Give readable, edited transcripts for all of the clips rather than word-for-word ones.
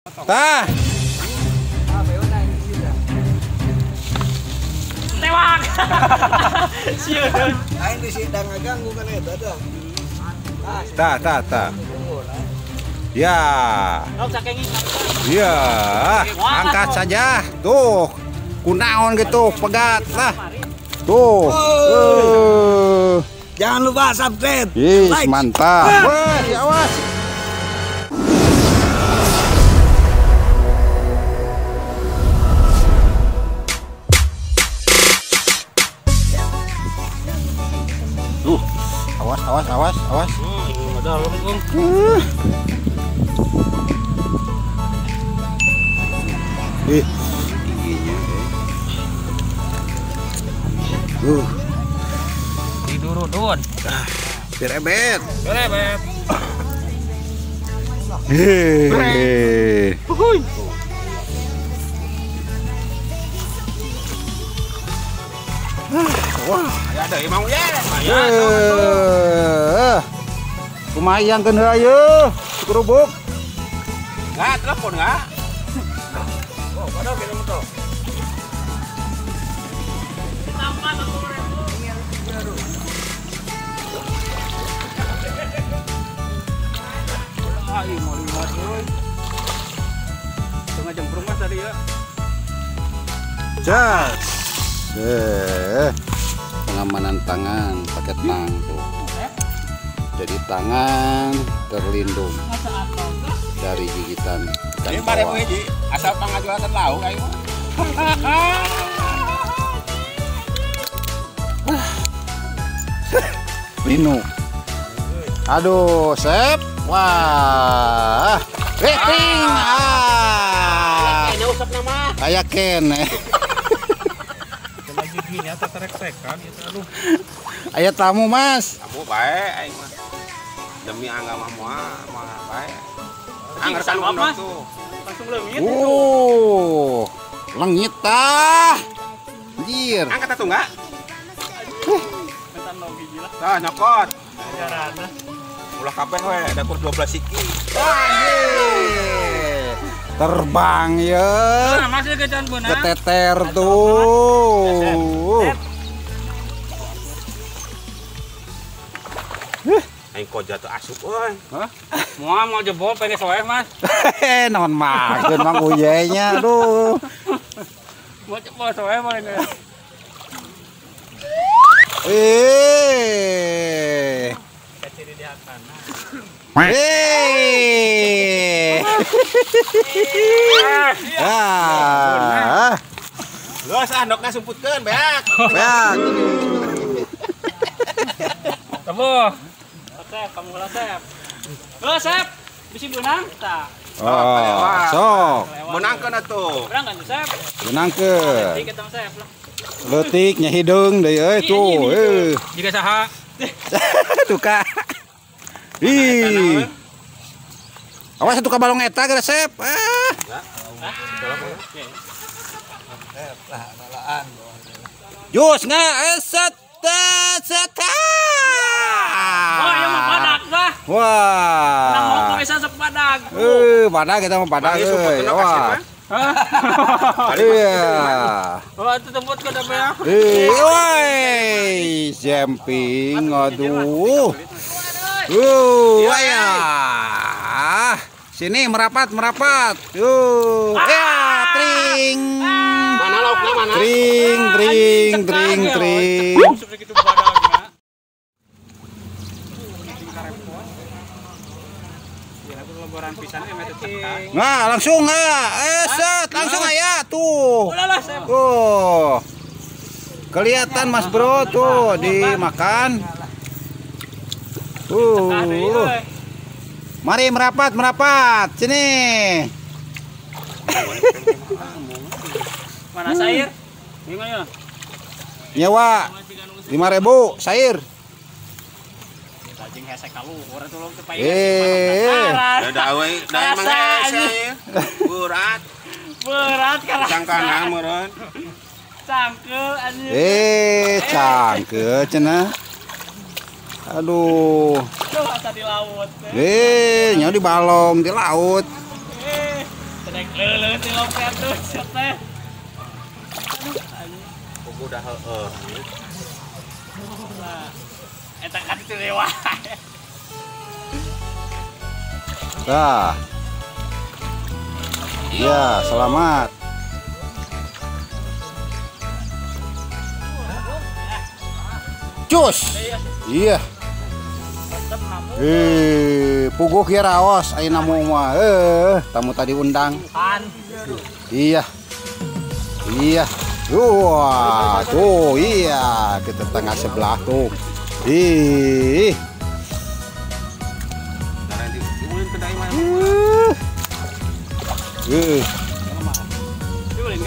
Tah. Tewak. Siun. Lain di sidang ngeganggu kan eta tah. Tah. Ya. Iya. Angkat saja. Tuh. Kunaon gitu pegat lah. Tuh. Jangan lupa subscribe. Ih, mantap. Wah, awas. Awas. Ada lom, Kung. Ih. Giginya. Didurudun. Biar ebet. Heh. Uhuy. Wah, ada emang ya. Lumayan kan ayo kerubuk. Enggak telepon enggak? Oh, padahal kena motor. Tambah Setengah jam tadi ya. Jas. Pengamanan tangan pakai tang tuh, jadi tangan terlindung dari gigitan ikan bawal. Asal pengajualan lauk ayo. Lino, aduh Sep, wah, rating kayak Ken. Ini atau terek-terekan itu aduh. Aya tamu, Mas. Tamu bae aing mah. Demi agama mah bae. Angger saluang tuh. Langsung leungit itu. Oh. Lengit tah. Anjir. Angkat atuh enggak? Entan logi jilah. Tah nyokot. Ajarana. Ulah kabeh we dakur 12 siki. Anjir. Terbang ye. Masih kecan beunang. Keteter tuh. Aing kok jatuh asup euy. Hah? Mau jebol pengen soeh, Mas. Naon makeun Mang Uyenya, aduh. Mau jebol soeh mah ini. Kaciri di hatana. Ah. Los andokna sumputkeun, beak. Beak. Temu. Sep, kamu lah Sep. Lo Sep, bisa menang tak? Oh, sok. Menangkan atuh. Menangkan tuh Sep. Menangkan. Letik ketemu Sep lah. Letiknya hidung deh, tuh. Jika saha. Tuka. Ih. Awas tuka balong eta gara Sep. Ah. Jus nggak seta. Wah. Nah, mau bisa sepadag. Padang kita mau padang. Wah. Iya. Wah, itu tempot kada bea. Woi, jumping aduh. Wah. Sini merapat. Ya, tring. Mana laukna mana? Tring. Nah, langsung nggak? Langsung aja tuh. Tuh. Kelihatan Mas Bro tuh dimakan. Mari merapat. Sini. Mana sayur? Nyawa 5.000 sayur. Jeng hese kaluhur tolong tepain. Dadah we, dadah mangsa. Berat kalah. Cangkana meureun. Cangkeul anjeun. Cangkeul cenah. Aduh. Asa di laut. Nya di balong di laut. Cedek leuleun di loket tuh ceteh. Aduh, buku udah heueuh. Eta kan teu dewa. Dah. Iya, selamat. Cus. Iya. Puguh ya raos ayeuna mah. Tamu tadi undang. Iya. Iya. Wah, tuh iya, kita tengah sebelah tuh. Ih.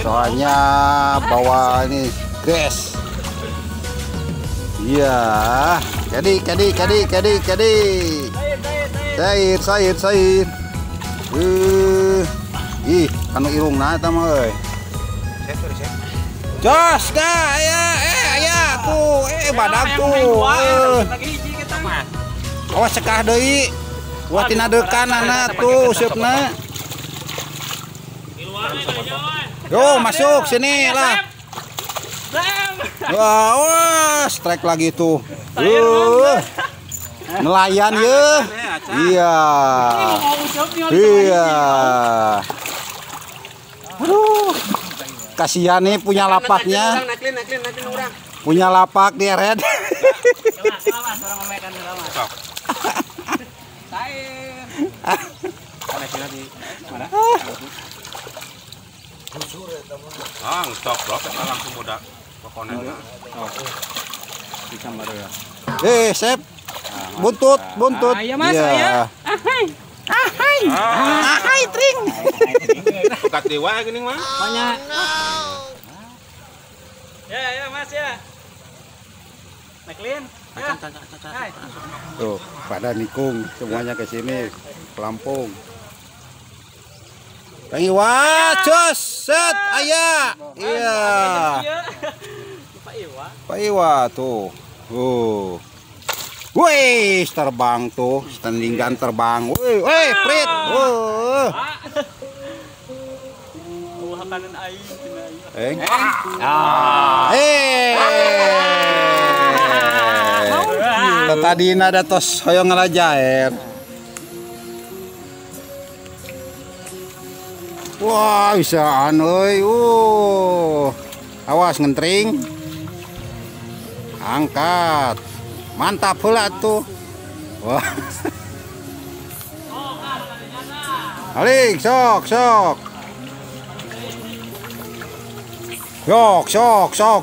Soalnya bawa ini gas. Iya, jadi. Cair. Ih, kanu irung na eta mah euy. Jos, dah, ya, tuh, badak tuh. Awas cekah deui. Wah, tina deukanana tuh seupna. Yo, masuk sini lah. Wah, strike lagi tuh. Nelayan ya. Iya. Aduh. Kasihan nih punya lapaknya. Punya lapak dia red. Sep. Buntut. Iya, Mas, ya. Ahai, tring. Bukat dewa geuning mah. Banyak. Ya, Mas ya. Naklin. Tuh, pada nikung semuanya ke sini, pelampung. Kang Iwa, jos, set, aya. Iya. Pak Iwa tuh. Wih, terbang tuh, standing gun terbang. Wih, Prit. Tadi nada tos hoyong ngelajair. Wah, bisa euy. Awas ngentring. Angkat. Mantap pula tuh. Wah. Alik, sok.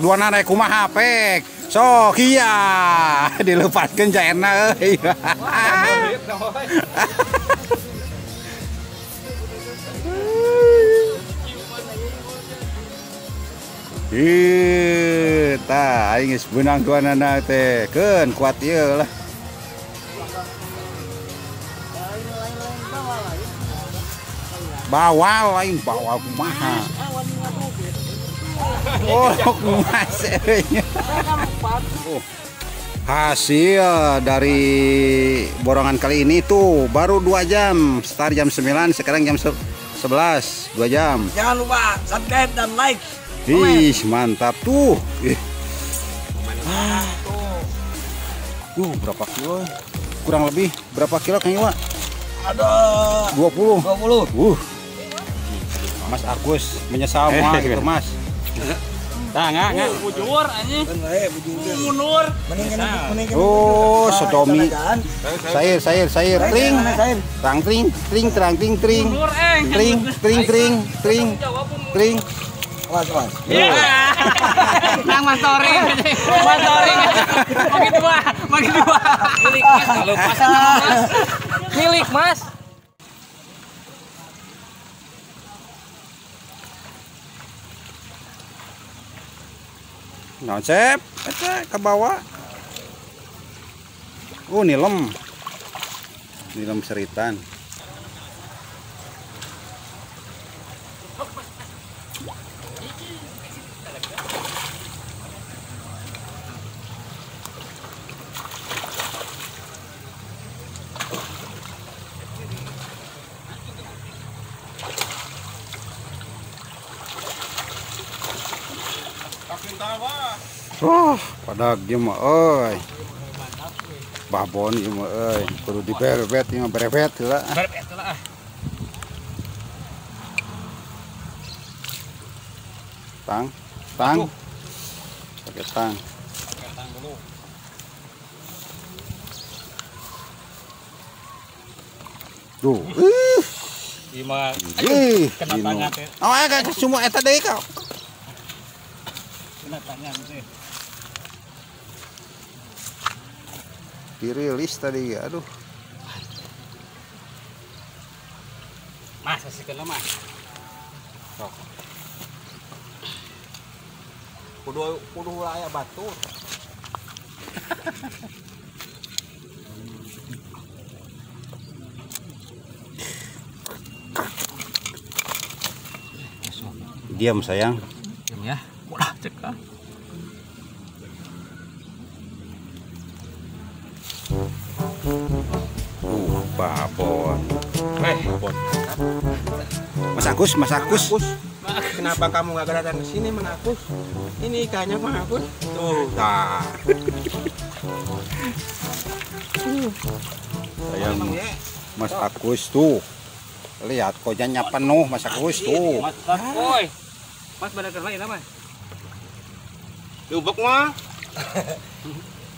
Dua nana kumaha pek. Sok iya. Dilepaskeun jaerna euy. Kita ingin benang dua anak teh kan kuat ya lah. Bawa lain bawa mahal. Hasil dari borongan kali ini tuh baru 2 jam. Start jam 9, sekarang jam 11, 2 jam. Jangan lupa subscribe dan like. Ih, mantap tuh. Berapa kilo? Kurang lebih berapa kilo Kang Iwa? Ada 20. Mas Agus menyesal mah itu, Mas. Tah, enggak. Bujur anjing. Mundur. Oh, sodomi. Sair. Tring. Tring. Was. Iya. Nang motoring. Bagi dua. Milik Mas. Nonsep, aja ke bawah. Nilem. Nilem seritan. Oh, padag jema euy. Babon jema euy, kudu diberbet jeung berbet heula. Berbet heula. Tang. Pakai tang. Pakai tang dulu. Duh. Ima kena tangan teh. Oh, agak semua eta deui kau. Kena tangan teh. Dirilis tadi, aduh. Mas, sikeun mah. Sok. Kudu aya batu. Diam sayang. Diam ya. Udah cekak. Babon. Babon. Mas Agus. Kenapa kamu nggak kelihatan ke sini, Mang Agus? Ini ikannya, Mang Agus. Tuh. Nah. Sayang, Mas Agus tuh. Lihat kojannya penuh, Mas Agus tuh. Mas pada kerlain lah, Mas. Diubek mah.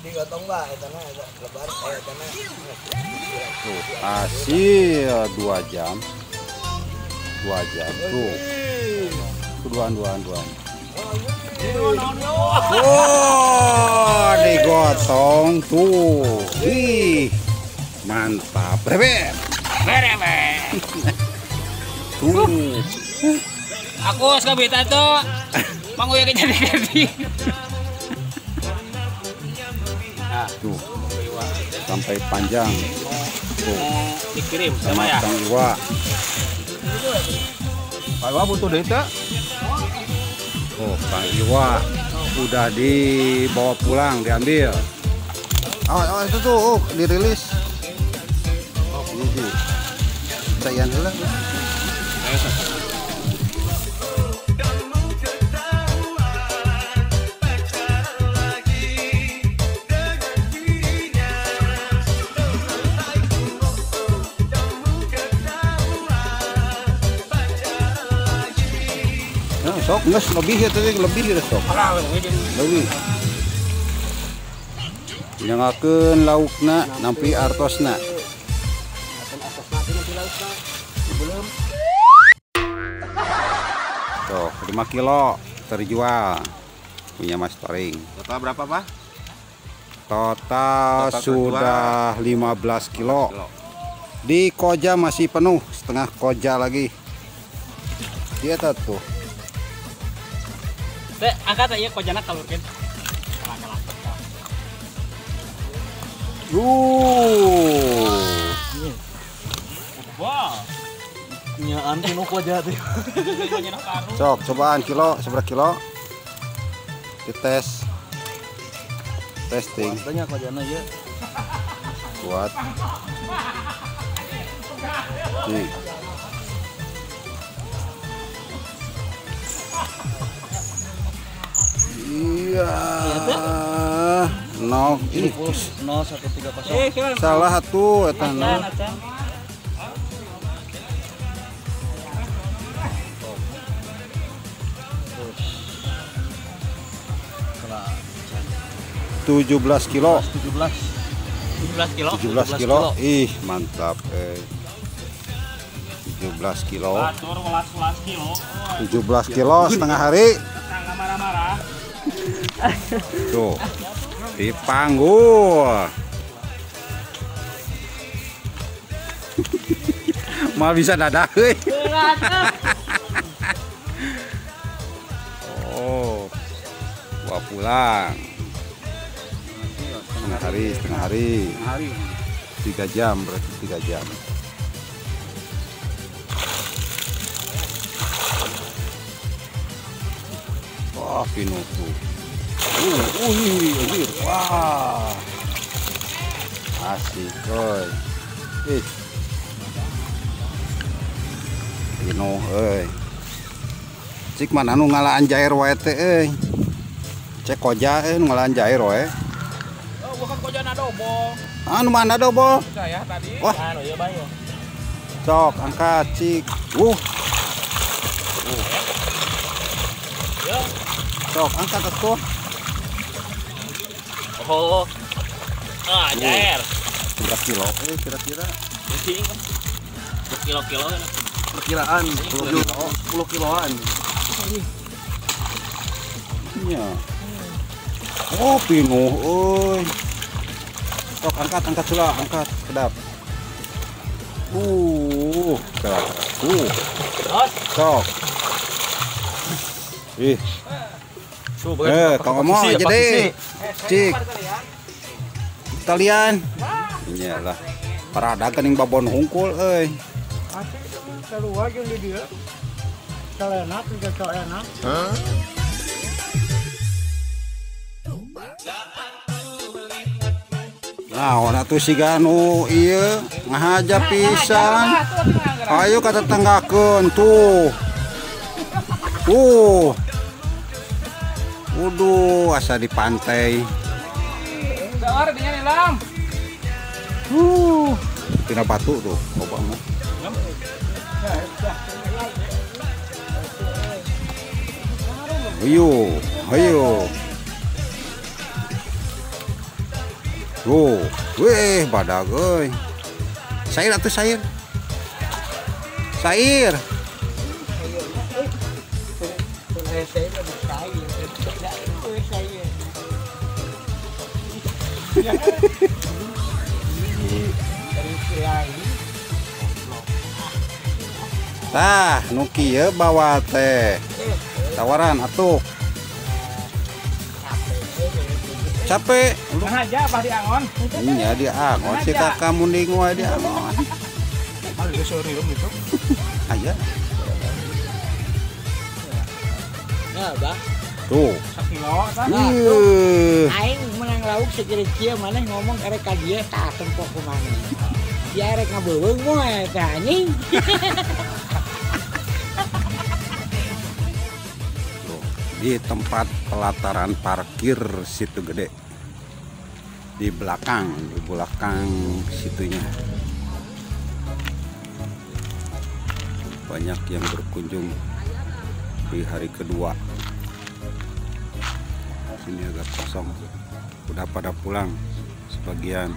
Digotong bah, itu mah lebar karena. Tuh, hasil 2 jam. 2 jam tuh. Duaan. Oh, digotong tuh. Ih, mantap. Berbet. Tuh. Aku sekabita tuh. Manguya kejadi-jadi. Tuh. Sampai panjang. Tuh. Dikirim sama ya. Pak Iwa butuh duit tak? Oh, Pak Iwa udah dibawa pulang, diambil. Oh itu tuh, dirilis. Ini sayang dulu. Sok nges lebih nyengakeun laukna nampi artosna. Belum. Tuh, 5 kilo terjual punya Mas Toring. Total berapa, Pak? Total sudah 15 kilo. Di koja masih penuh, setengah koja lagi. Dia tuh. Angkat aja kojana kalurkeun. Wow. Nyaan tinu koja teh. Sok, cobaan kilo, seberapa kilo? Dites. Testing. Banyak kojana ya. Kuat. Nih. Iya. No, ini 0130. Salah satu eta no. Salah 17 kilo. Ih, mantap. 17 kilo. 17 kilo setengah hari. Tuh, dipanggul. Mah bisa dadah euy. Oh, bawa pulang. Setengah hari. 3 jam berarti 3 jam. Wah, pinutu. Wah, asik coy. Ih, Cik mana nu ngalaan jair wae teh euy. Cek koja ngelan jair we. Oh, bukan koja nadobo. Anu mana dobo? Saya tadi. Wah. Anu ya bayo. Sok angkat cik. Ya. Sok angkat tuh. Oh. Ah, jair. 3 kilo kira-kira. Kilo-kilo perkiraan 10 kiloan. Iya. Oh, pinuh euy. Sok angkat sula, angkat kedap. Kedap. Sok. Ih. Kau ngomong aja deh. Cik. Italian. Iyalah. Para dagang yang babon hungkul euy. Keluar yang di dia. Celana juga celana. Nah, orang tuh si Ganu, iya ngahaja pisan. Ayo kata tenggakeun tuh. Waduh, asa di pantai. Daor dinya nilam. Tina batu tuh, coba mah. Ayo. Tuh, weh badag euy. Sair atuh sair. Sair. Tah, nu kieu bawa teh. Tawaran atuh. Capek. Aja bah diangon. Iya, diangon si kakak munding wae diangon. Aduh, sorry om itu. Aya. Ya, bah. Tuh. Sakilo sana. Aing menang lauk segere kieu maneh ngomong arek ka dieu tah tempo kumaneh. Si arek ngabeuweung moe teh anjing. Di tempat pelataran parkir situ gede di belakang situnya banyak yang berkunjung di hari kedua. Sini agak kosong, udah pada pulang sebagian.